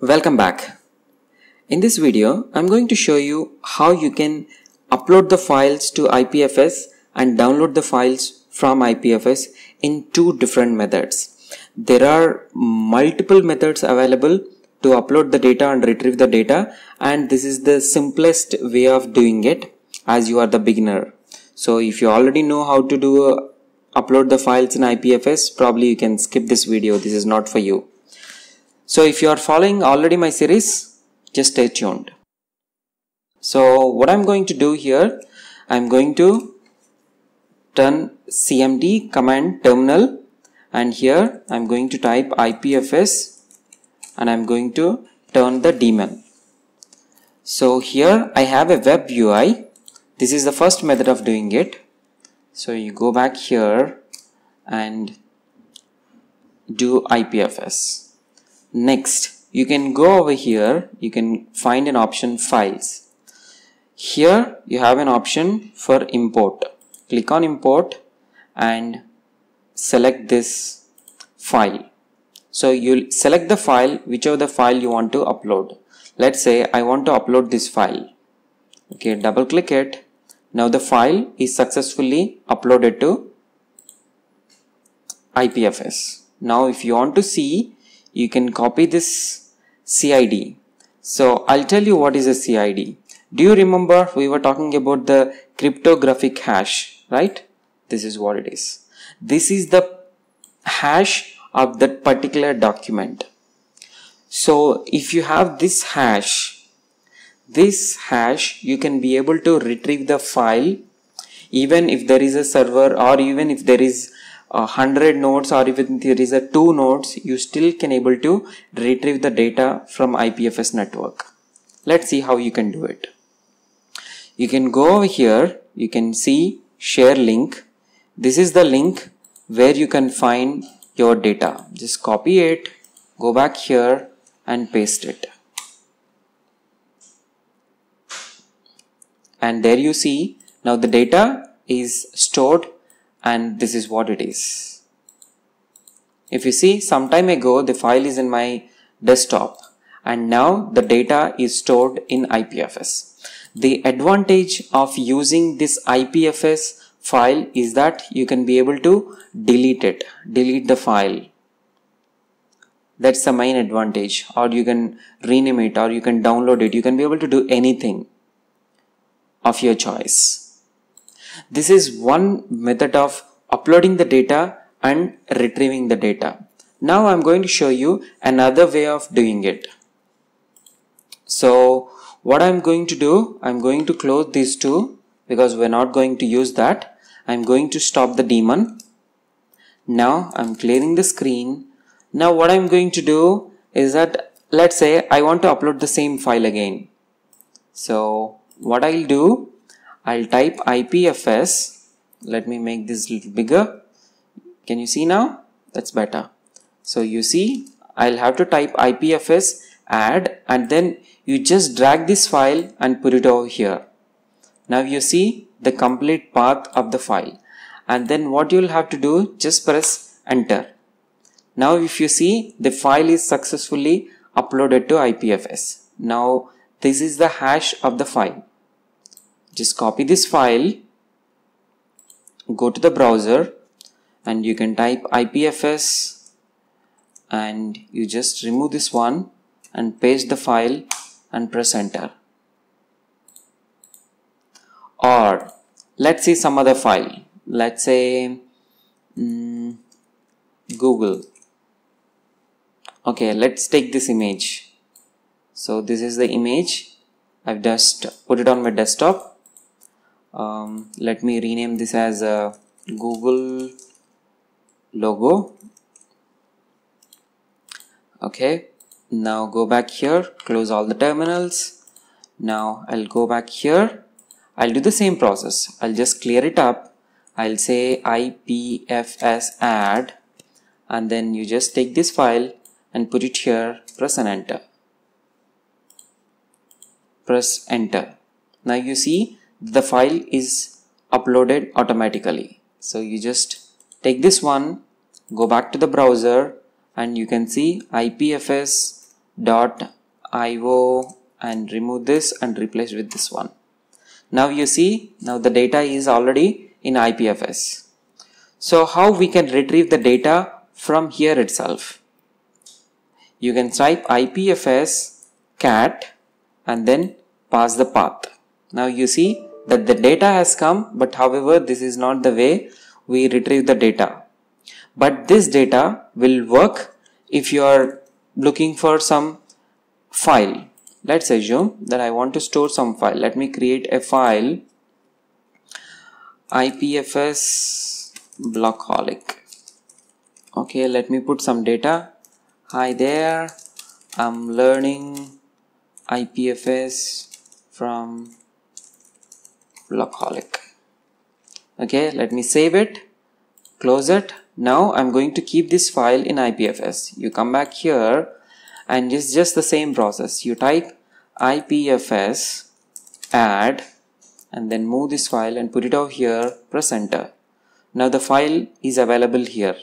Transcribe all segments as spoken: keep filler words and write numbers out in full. Welcome back. In this video, I'm going to show you how you can upload the files to I P F S and download the files from I P F S in two different methods. There are multiple methods available to upload the data and retrieve the data, and this is the simplest way of doing it as you are the beginner. So if you already know how to do uh, upload the files in I P F S, probably you can skip this video. This is not for you. So if you are following already my series, just stay tuned. So what I'm going to do here, I'm going to turn C M D command terminal, and here I'm going to type I P F S and I'm going to turn the daemon. So here I have a web U I. This is the first method of doing it. So you go back here and do I P F S. Next, you can go over here, you can find an option files. Here you have an option for import. Click on import and select this file. So you'll select the file, whichever the file you want to upload. Let's say I want to upload this file. Okay, double click it. Now the file is successfully uploaded to I P F S. Now if you want to see, you can copy this C I D. So I'll tell you what is a C I D. Do you remember we were talking about the cryptographic hash, right? This is what it is. This is the hash of that particular document. So if you have this hash, this hash, you can be able to retrieve the file even if there is a server, or even if there is a hundred nodes, or even there is a two nodes, you still can able to retrieve the data from I P F S network. Let's see how you can do it. You can go over here, you can see share link. This is the link where you can find your data. Just copy it, go back here and paste it. And there you see, now the data is stored, and this is what it is. If you see, some time ago the file is in my desktop, and now the data is stored in I P F S. The advantage of using this I P F S file is that you can be able to delete it, delete the file. That's the main advantage. Or you can rename it, or you can download it. You can be able to do anything of your choice. This is one method of uploading the data and retrieving the data. Now I'm going to show you another way of doing it. So what I'm going to do, I'm going to close these two because we're not going to use that. I'm going to stop the daemon. Now I'm clearing the screen. Now what I'm going to do is that, let's say I want to upload the same file again. So what I'll do, I'll type I P F S. Let me make this a little bigger. Can you see now? That's better. So you see, I'll have to type I P F S add, and then you just drag this file and put it over here. Now you see the complete path of the file. And then what you'll have to do, just press enter. Now if you see, the file is successfully uploaded to I P F S. Now this is the hash of the file. Just copy this file, go to the browser, and you can type I P F S, and you just remove this one and paste the file and press enter. Or let's see some other file. Let's say um, Google. Okay, let's take this image. So this is the image. I've just put it on my desktop. Um, let me rename this as a Google logo. Okay, now go back here, close all the terminals. Now I'll go back here, I'll do the same process. I'll just clear it up, I'll say I P F S add, and then you just take this file and put it here, press and enter, press enter. Now you see the file is uploaded automatically. So you just take this one, go back to the browser, and you can see I P F S dot I O and remove this and replace with this one. Now you see, now the data is already in I P F S. So how we can retrieve the data from here itself? You can type I P F S cat and then pass the path. Now you see that the data has come, but however this is not the way we retrieve the data. But this data will work if you are looking for some file. Let's assume that I want to store some file. Let me create a file, I P F S Blockholic. Okay, let me put some data. Hi there, I'm learning I P F S from Blockholic. Okay, let me save it, close it. Now I'm going to keep this file in I P F S. You come back here and it's just the same process. You type I P F S add and then move this file and put it over here, press enter. Now the file is available here.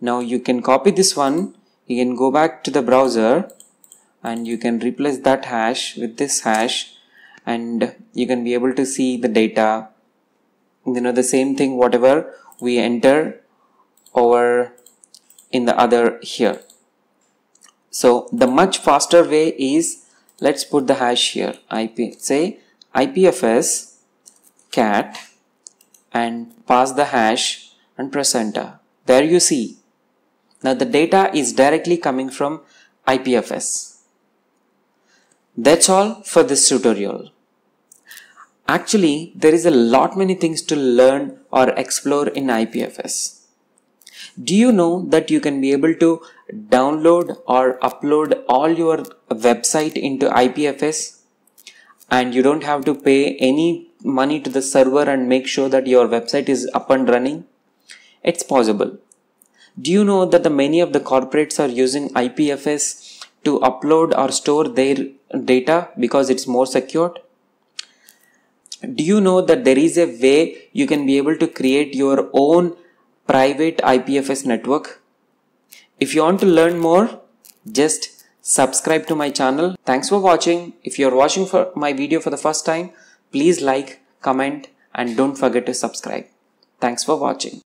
Now you can copy this one, you can go back to the browser and you can replace that hash with this hash and you can be able to see the data, you know, the same thing whatever we enter over in the other here. So the much faster way is, let's put the hash here, I P, say I P F S cat and pass the hash and press enter. There you see. Now the data is directly coming from I P F S. That's all for this tutorial. Actually, there is a lot many things to learn or explore in I P F S. Do you know that you can be able to download or upload all your website into I P F S and you don't have to pay any money to the server and make sure that your website is up and running? It's possible. Do you know that the many of the corporates are using I P F S to upload or store their data because it's more secured? Do you know that there is a way you can be able to create your own private I P F S network? If you want to learn more, just subscribe to my channel. Thanks for watching. If you're watching for my video for the first time, please like, comment, and don't forget to subscribe. Thanks for watching.